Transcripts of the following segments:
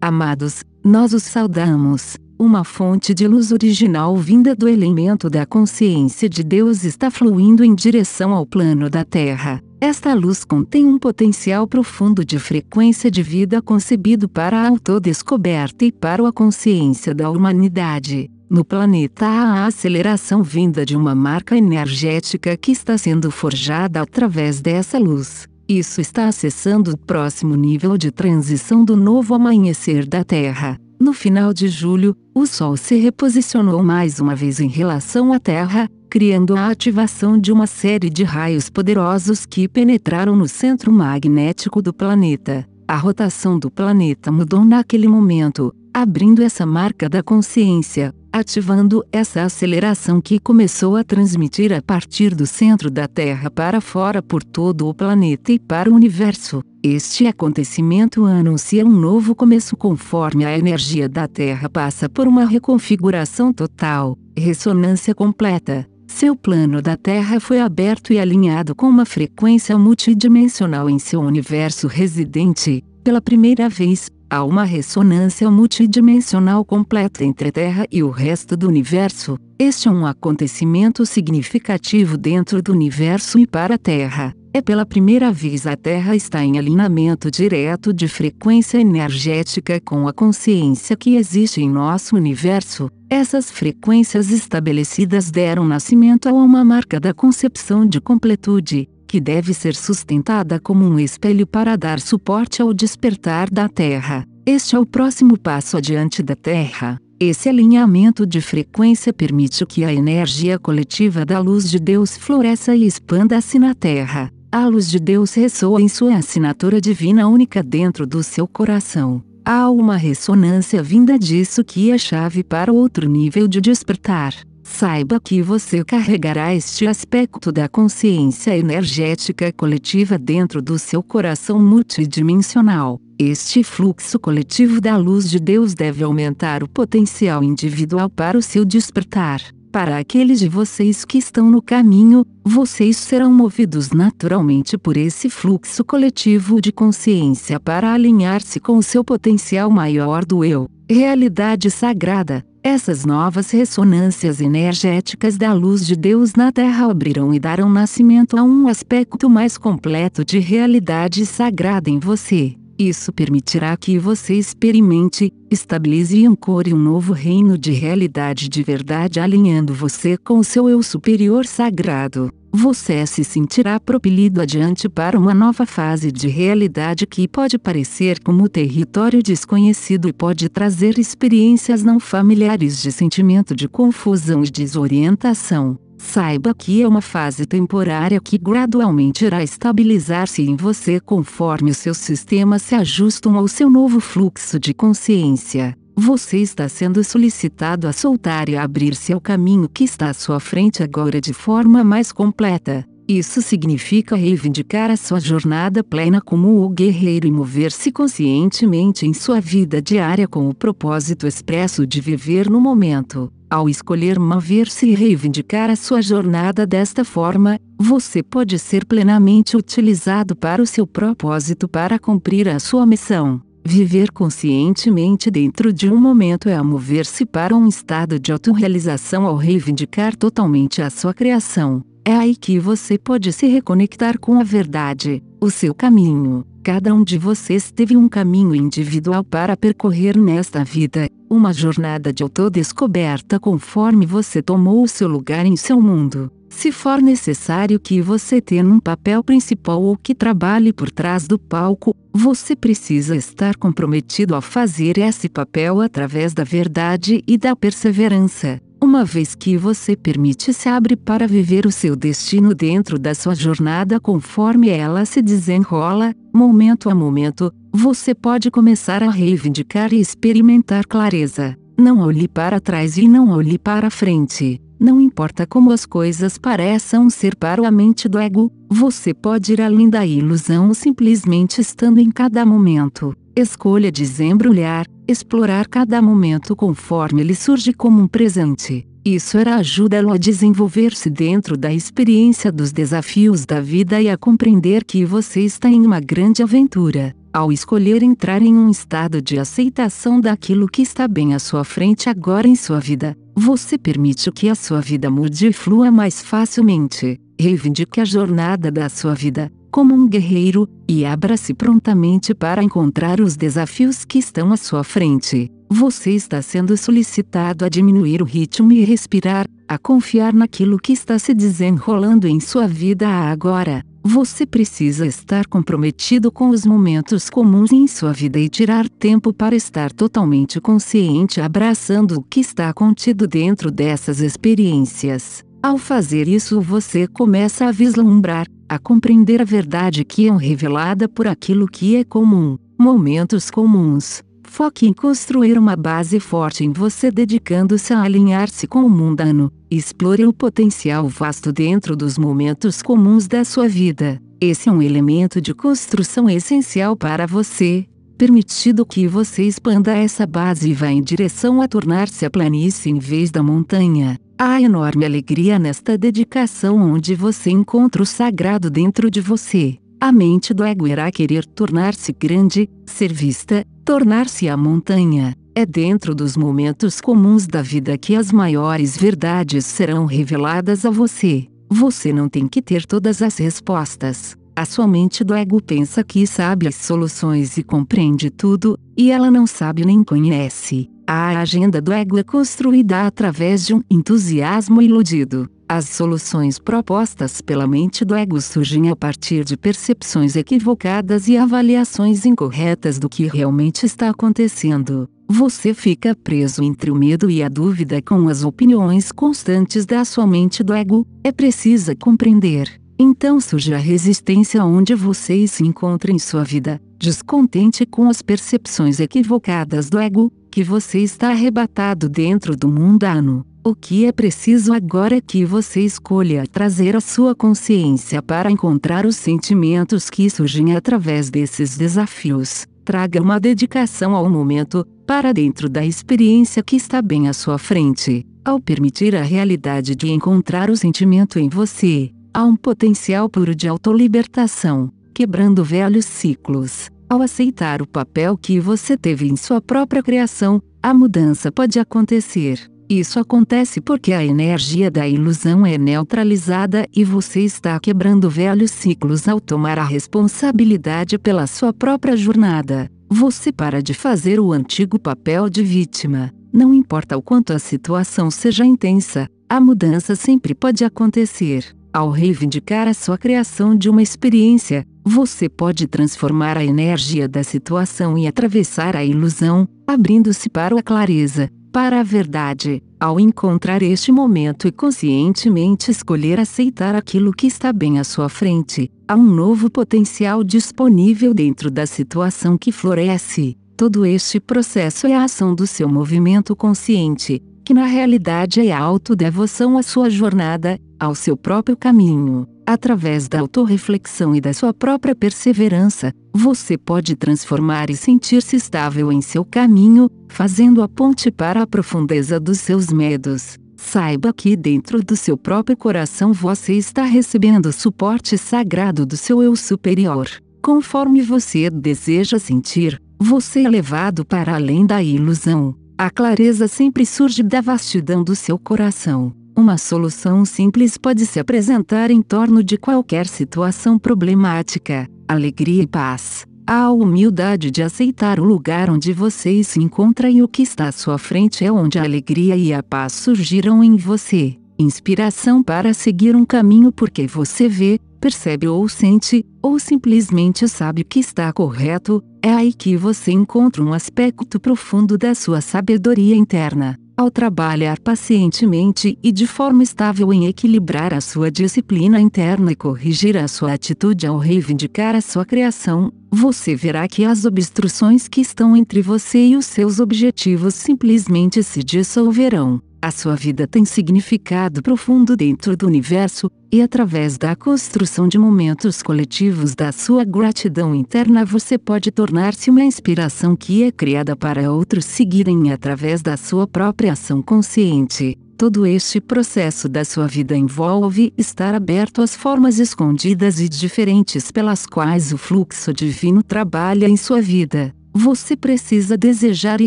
Amados, nós os saudamos. Uma fonte de luz original vinda do elemento da consciência de Deus está fluindo em direção ao plano da Terra. Esta luz contém um potencial profundo de frequência de vida concebido para a autodescoberta e para a consciência da humanidade. No planeta há a aceleração vinda de uma marca energética que está sendo forjada através dessa luz. Isso está acessando o próximo nível de transição do novo amanhecer da Terra. No final de julho, o Sol se reposicionou mais uma vez em relação à Terra, criando a ativação de uma série de raios poderosos que penetraram no centro magnético do planeta. A rotação do planeta mudou naquele momento, abrindo essa marca da consciência, ativando essa aceleração que começou a transmitir a partir do centro da Terra para fora por todo o planeta e para o universo. Este acontecimento anuncia um novo começo conforme a energia da Terra passa por uma reconfiguração total, ressonância completa. Seu plano da Terra foi aberto e alinhado com uma frequência multidimensional em seu universo residente. Pela primeira vez, há uma ressonância multidimensional completa entre a Terra e o resto do universo. Este é um acontecimento significativo dentro do universo e para a Terra. É pela primeira vez a Terra está em alinhamento direto de frequência energética com a consciência que existe em nosso universo. Essas frequências estabelecidas deram nascimento a uma marca da concepção de completude, que deve ser sustentada como um espelho para dar suporte ao despertar da Terra. Este é o próximo passo adiante da Terra. Esse alinhamento de frequência permite que a energia coletiva da luz de Deus floresça e expanda-se na Terra. A luz de Deus ressoa em sua assinatura divina única dentro do seu coração. Há uma ressonância vinda disso que é chave para outro nível de despertar. Saiba que você carregará este aspecto da consciência energética coletiva dentro do seu coração multidimensional. Este fluxo coletivo da luz de Deus deve aumentar o potencial individual para o seu despertar. Para aqueles de vocês que estão no caminho, vocês serão movidos naturalmente por esse fluxo coletivo de consciência para alinhar-se com o seu potencial maior do eu, realidade sagrada. Essas novas ressonâncias energéticas da luz de Deus na Terra abrirão e darão nascimento a um aspecto mais completo de realidade sagrada em você. Isso permitirá que você experimente, estabilize e ancore um novo reino de realidade de verdade alinhando você com o seu eu superior sagrado. Você se sentirá propelido adiante para uma nova fase de realidade que pode parecer como território desconhecido e pode trazer experiências não familiares de sentimento de confusão e desorientação. Saiba que é uma fase temporária que gradualmente irá estabilizar-se em você conforme os seus sistemas se ajustam ao seu novo fluxo de consciência. Você está sendo solicitado a soltar e abrir-se ao caminho que está à sua frente agora de forma mais completa. Isso significa reivindicar a sua jornada plena como o guerreiro e mover-se conscientemente em sua vida diária com o propósito expresso de viver no momento. Ao escolher mover-se e reivindicar a sua jornada desta forma, você pode ser plenamente utilizado para o seu propósito para cumprir a sua missão. Viver conscientemente dentro de um momento é a mover-se para um estado de autorrealização ao reivindicar totalmente a sua criação. É aí que você pode se reconectar com a verdade, o seu caminho. Cada um de vocês teve um caminho individual para percorrer nesta vida, uma jornada de autodescoberta conforme você tomou o seu lugar em seu mundo. Se for necessário que você tenha um papel principal ou que trabalhe por trás do palco, você precisa estar comprometido a fazer esse papel através da verdade e da perseverança. Uma vez que você permite se abre para viver o seu destino dentro da sua jornada conforme ela se desenrola, momento a momento, você pode começar a reivindicar e experimentar clareza. Não olhe para trás e não olhe para frente. Não importa como as coisas pareçam ser para a mente do ego, você pode ir além da ilusão simplesmente estando em cada momento. Escolha desembrulhar, explorar cada momento conforme ele surge como um presente. Isso irá ajudá-lo a desenvolver-se dentro da experiência dos desafios da vida e a compreender que você está em uma grande aventura. Ao escolher entrar em um estado de aceitação daquilo que está bem à sua frente agora em sua vida, você permite que a sua vida mude e flua mais facilmente. Reivindique a jornada da sua vida, como um guerreiro, e abra-se prontamente para encontrar os desafios que estão à sua frente. Você está sendo solicitado a diminuir o ritmo e respirar, a confiar naquilo que está se desenrolando em sua vida agora. Você precisa estar comprometido com os momentos comuns em sua vida e tirar tempo para estar totalmente consciente, abraçando o que está contido dentro dessas experiências. Ao fazer isso, você começa a vislumbrar, a compreender a verdade que é revelada por aquilo que é comum, momentos comuns. Foque em construir uma base forte em você, dedicando-se a alinhar-se com o mundano. Explore o potencial vasto dentro dos momentos comuns da sua vida. Esse é um elemento de construção essencial para você, permitindo que você expanda essa base e vá em direção a tornar-se a planície em vez da montanha. Há enorme alegria nesta dedicação, onde você encontra o sagrado dentro de você. A mente do ego irá querer tornar-se grande, ser vista, tornar-se a montanha. É dentro dos momentos comuns da vida que as maiores verdades serão reveladas a você. Você não tem que ter todas as respostas. A sua mente do ego pensa que sabe as soluções e compreende tudo, e ela não sabe nem conhece. A agenda do ego é construída através de um entusiasmo iludido. As soluções propostas pela mente do ego surgem a partir de percepções equivocadas e avaliações incorretas do que realmente está acontecendo. Você fica preso entre o medo e a dúvida com as opiniões constantes da sua mente do ego. É preciso compreender. Então surge a resistência, onde você se encontra em sua vida, descontente com as percepções equivocadas do ego, que você está arrebatado dentro do mundano. O que é preciso agora é que você escolha trazer a sua consciência para encontrar os sentimentos que surgem através desses desafios. Traga uma dedicação ao momento, para dentro da experiência que está bem à sua frente. Ao permitir a realidade de encontrar o sentimento em você, há um potencial puro de autolibertação, quebrando velhos ciclos. Ao aceitar o papel que você teve em sua própria criação, a mudança pode acontecer. Isso acontece porque a energia da ilusão é neutralizada e você está quebrando velhos ciclos ao tomar a responsabilidade pela sua própria jornada. Você para de fazer o antigo papel de vítima. Não importa o quanto a situação seja intensa, a mudança sempre pode acontecer. Ao reivindicar a sua criação de uma experiência, você pode transformar a energia da situação e atravessar a ilusão, abrindo-se para a clareza, para a verdade. Ao encontrar este momento e conscientemente escolher aceitar aquilo que está bem à sua frente, há um novo potencial disponível dentro da situação que floresce. Todo este processo é a ação do seu movimento consciente, que na realidade é a autodevoção à sua jornada, ao seu próprio caminho. Através da autorreflexão e da sua própria perseverança, você pode transformar e sentir-se estável em seu caminho, fazendo a ponte para a profundeza dos seus medos. Saiba que dentro do seu próprio coração você está recebendo o suporte sagrado do seu eu superior. Conforme você deseja sentir, você é levado para além da ilusão. A clareza sempre surge da vastidão do seu coração. Uma solução simples pode se apresentar em torno de qualquer situação problemática. Alegria e paz. A humildade de aceitar o lugar onde você se encontra e o que está à sua frente é onde a alegria e a paz surgiram em você. Inspiração para seguir um caminho porque você vê, percebe ou sente, ou simplesmente sabe que está correto. É aí que você encontra um aspecto profundo da sua sabedoria interna. Ao trabalhar pacientemente e de forma estável em equilibrar a sua disciplina interna e corrigir a sua atitude ao reivindicar a sua criação, você verá que as obstruções que estão entre você e os seus objetivos simplesmente se dissolverão. A sua vida tem significado profundo dentro do universo, e através da construção de momentos coletivos da sua gratidão interna você pode tornar-se uma inspiração que é criada para outros seguirem através da sua própria ação consciente. Todo este processo da sua vida envolve estar aberto às formas escondidas e diferentes pelas quais o fluxo divino trabalha em sua vida. Você precisa desejar e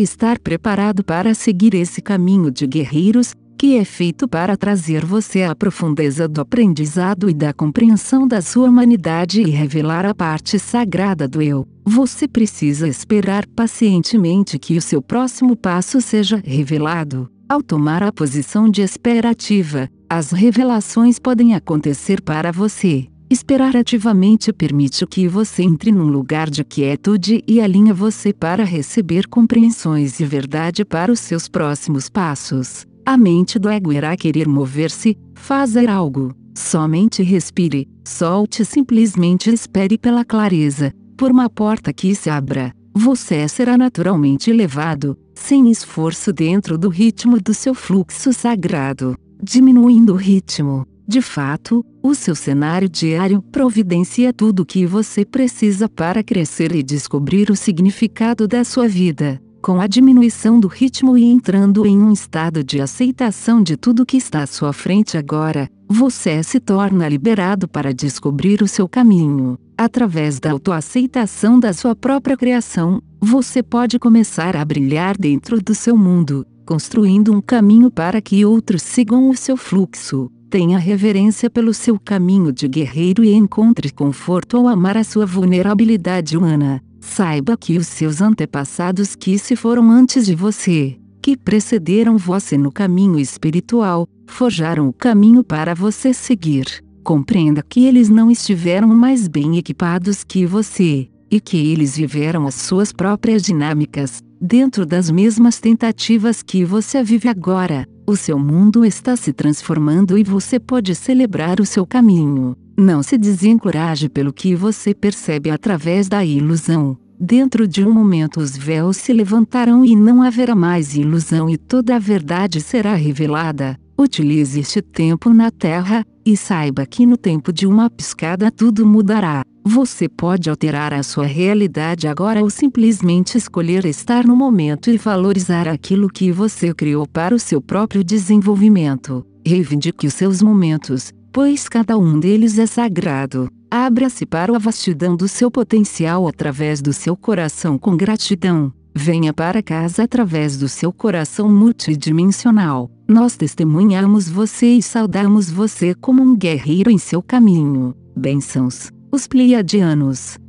estar preparado para seguir esse caminho de guerreiros, que é feito para trazer você à profundeza do aprendizado e da compreensão da sua humanidade e revelar a parte sagrada do eu. Você precisa esperar pacientemente que o seu próximo passo seja revelado. Ao tomar a posição de espera ativa, as revelações podem acontecer para você. Esperar ativamente permite que você entre num lugar de quietude e alinha você para receber compreensões e verdade para os seus próximos passos. A mente do ego irá querer mover-se, fazer algo. Somente respire, solte e simplesmente espere pela clareza, por uma porta que se abra. Você será naturalmente levado, sem esforço dentro do ritmo do seu fluxo sagrado, diminuindo o ritmo. De fato, o seu cenário diário providencia tudo o que você precisa para crescer e descobrir o significado da sua vida. Com a diminuição do ritmo e entrando em um estado de aceitação de tudo que está à sua frente agora, você se torna liberado para descobrir o seu caminho. Através da autoaceitação da sua própria criação, você pode começar a brilhar dentro do seu mundo, construindo um caminho para que outros sigam o seu fluxo. Tenha reverência pelo seu caminho de guerreiro e encontre conforto ao amar a sua vulnerabilidade humana. Saiba que os seus antepassados que se foram antes de você, que precederam você no caminho espiritual, forjaram o caminho para você seguir. Compreenda que eles não estiveram mais bem equipados que você, e que eles viveram as suas próprias dinâmicas, dentro das mesmas tentativas que você vive agora. O seu mundo está se transformando e você pode celebrar o seu caminho. Não se desencoraje pelo que você percebe através da ilusão. Dentro de um momento os véus se levantarão e não haverá mais ilusão e toda a verdade será revelada. Utilize este tempo na Terra, e saiba que no tempo de uma piscada tudo mudará. Você pode alterar a sua realidade agora ou simplesmente escolher estar no momento e valorizar aquilo que você criou para o seu próprio desenvolvimento. Reivindique os seus momentos, pois cada um deles é sagrado. Abra-se para a vastidão do seu potencial através do seu coração com gratidão. Venha para casa através do seu coração multidimensional. Nós testemunhamos você e saudamos você como um guerreiro em seu caminho. Bênçãos, os Pleiadianos.